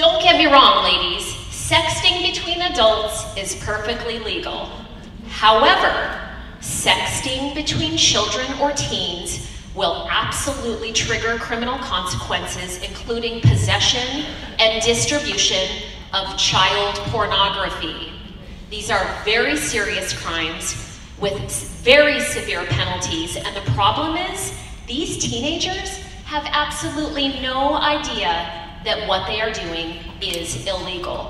Don't get me wrong, ladies. Sexting between adults is perfectly legal. However, sexting between children or teens will absolutely trigger criminal consequences, including possession and distribution of child pornography. These are very serious crimes with very severe penalties, and the problem is these teenagers have absolutely no idea that what they are doing is illegal.